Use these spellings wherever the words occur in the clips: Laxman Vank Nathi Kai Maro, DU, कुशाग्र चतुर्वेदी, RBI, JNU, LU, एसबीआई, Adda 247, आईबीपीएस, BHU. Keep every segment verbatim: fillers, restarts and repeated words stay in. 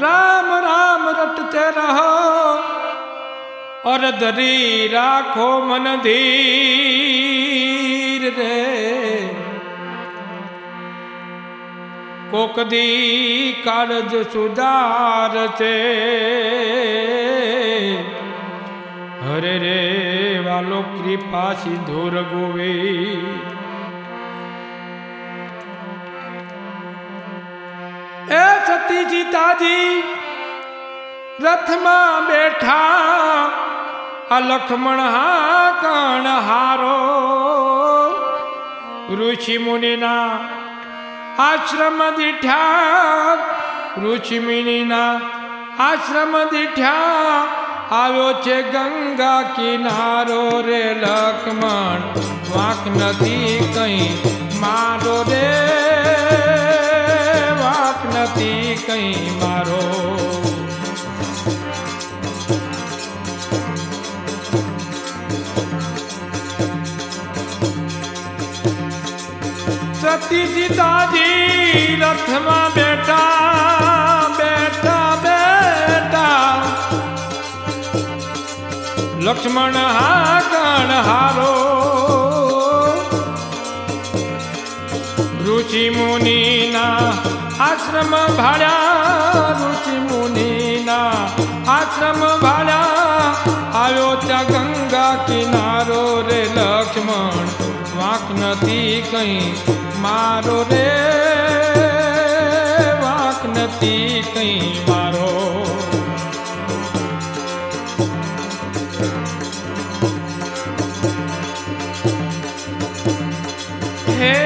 राम राम रटते रहो और धरी राखो मन धीर रे। कोकदी कारज सुधार से हरे रे वालो कृपा सिंधु रघुवे। ए सती सीताजी रथ में बैठा आ लक्ष्मण हा कण हारो। ऋषि मुनिना आश्रम दिठा ऋषि मुनिना आश्रम दिठा आयो छे गंगा किनारो रे। लक्ष्मण वांक नथी कई मारो रे, वांक नथी कई मारो। सती सीताजी रथ में बेटा बेटा बेटा लक्ष्मण हा कण हारो। ऋषि मुनिना आश्रम भाड़ा ऋषि मुनिना आश्रम भाड़ा आयो त्या गंगा किनारो रे। लक्ष्मण वांक नथी कई मारो रे, वांक नथी कई मारो। हे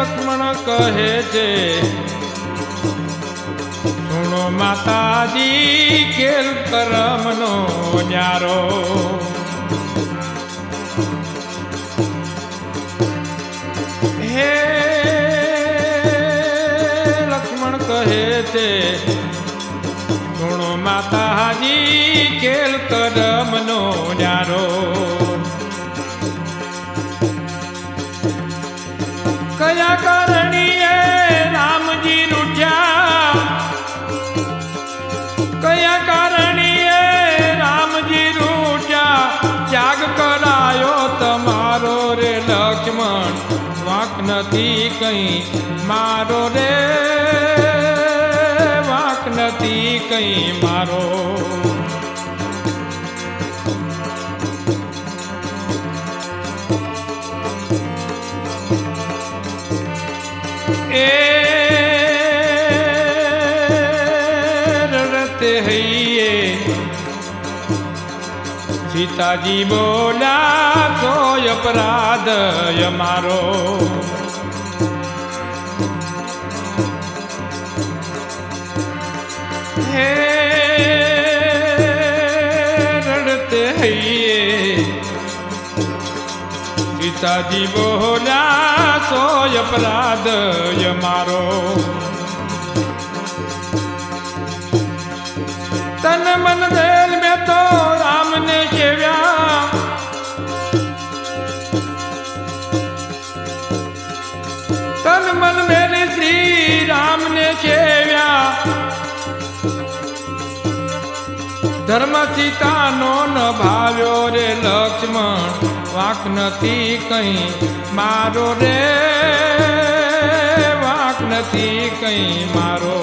लक्ष्मण कहे जे सुनो माताजी केल करमनो न्यारो। हे लक्ष्मण कहे जे सुनो माताजी केल करमनो न्यारो। कया करनीए राम जी रूठ्या, कया करनीए राम जी रूठ्या त्याग करायो तमारो रे। लक्ष्मण वांक नथी कई मारो रे, वांक नथी कई मारो। रड़ते हईये सीताजी बोला सोय अपराध मारो। हे रड़ते हईये सीताजी बोला सोय अपराध मारो। तन मन देल में तो राम ने सेव्या, तन मन मेरे श्री राम ने सेव्या। धर्म सीता नो न भाव्यो रे। लक्ष्मण वांक नथी कई मारो रे, वांक नथी कई मारो।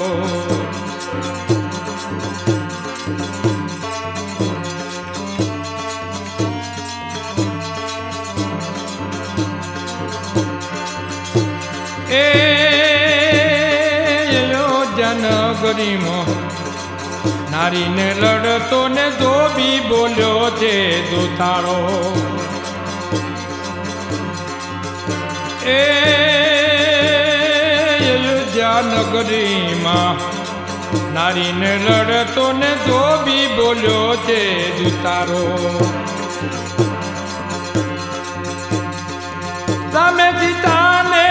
ए यो जनगरी मो नारी ने लड़तो ने जो भी बोलो जे दुतारो। नगरीमा नारी ने लड़तो ने जो भी बोलो जे दुतारो। रामे सीता ने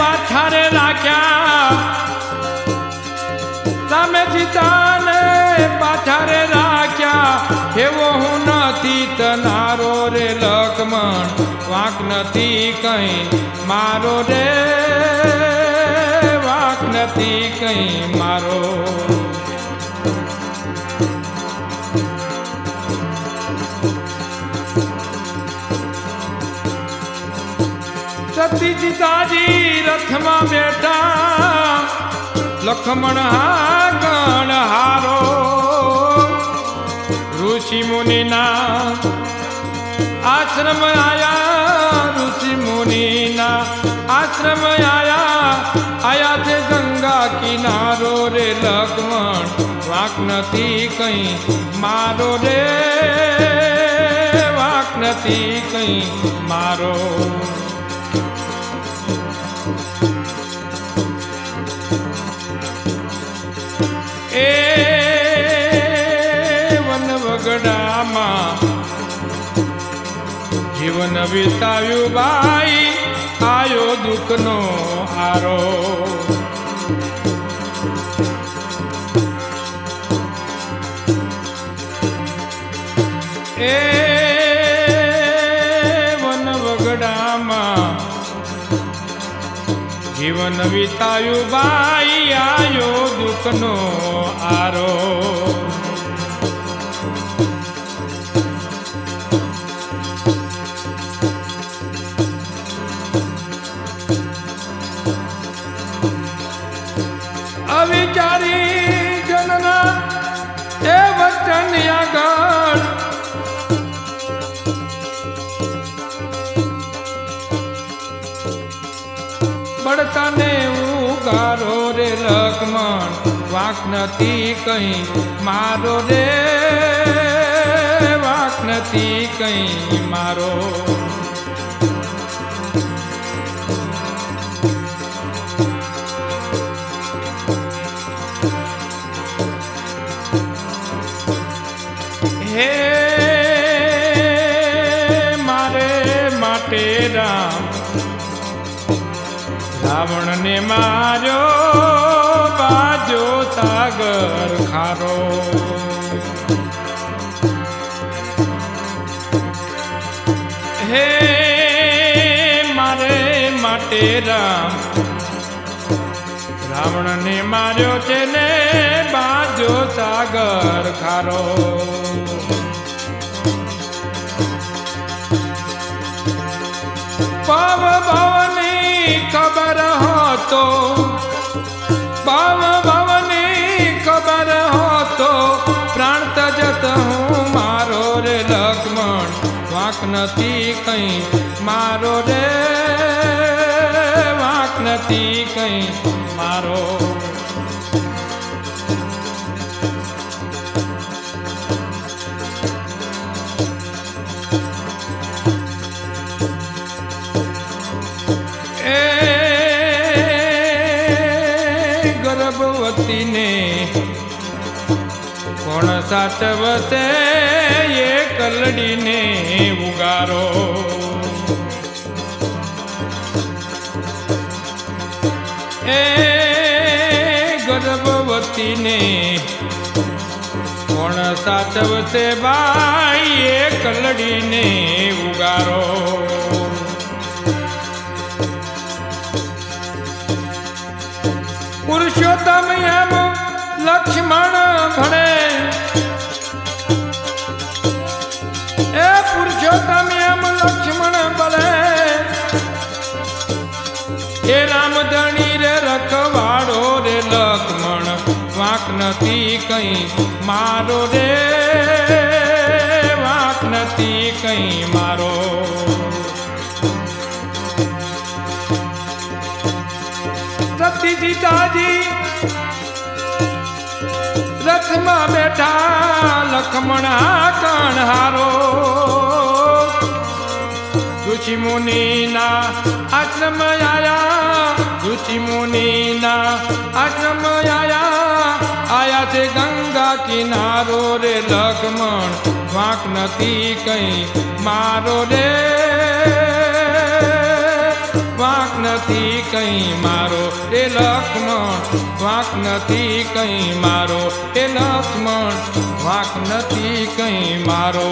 पाथर राख्या, रामे सीता ने पाथर राख्या एवो हूँ नथी तनारो रे। लक्ष्मण वांक नथी कई मारो रे, वांक नाथी कई मारो। सती पिताजी रथ में बैठा लक्ष्मण गण हारो। ऋषि मुनि ना आश्रम आया, ऋषि मुनि ना आश्रम आया, आया थे गंगा किनारो रे लक्ष्मण वांक नथी कई मारो रे, वांक नथी कई मारो। ए वन वगड़ा मा जीवन बिताव्यू भाई, आयो दुख नो हारो। ए वन वगड़ा मा जीवन बिताव्यू भाई, आयो दुख नो आरो। अविचारी जनना ए वचन आगळ बढ़ता ने उगारो रे लक्ष्मण वांक नथी कई मारो रे, वांक नथी कई मारो। हे मारे माटे राम रावण ने मारो, बाजो सागर खारो। हे मारे माटे राम रावण ने मारो तेने, बाजो सागर खारो। पाव भवनी खबर हो तो, पाव भवनी खबर हो तो प्राण तजत हूँ मारो रे लक्ष्मण वांक नथी कई मारो रे, वांक नथी कई मारो। गर्भवती ने कौन साचवते ये कलड़ी ने उगारो। ए गर्भवती ने कौन साचवते भाई ये कलड़ी ने उगारो। पुरुषोत्तम एम लक्ष्मण भणे, ए पुरुषोत्तम एम लक्ष्मण भणे, हे रामधणी रे रखवाड़ो रे लक्ष्मण वांक नथी कई मारो रे, वांक नथी कई मारो। सती पिताजी रथ में बैठा लक्ष्मण कण हारो। ऋषि मुनि ना आश्रम आया, ऋषि मुनि ना आश्रम आया, आया थे गंगा किनारो रे लक्ष्मण वांक नथी कई मारो रे, वांक नथी कई मारो ए लक्ष्मण वांक नथी कई मारो, ए लक्ष्मण वांक नथी कई मारो।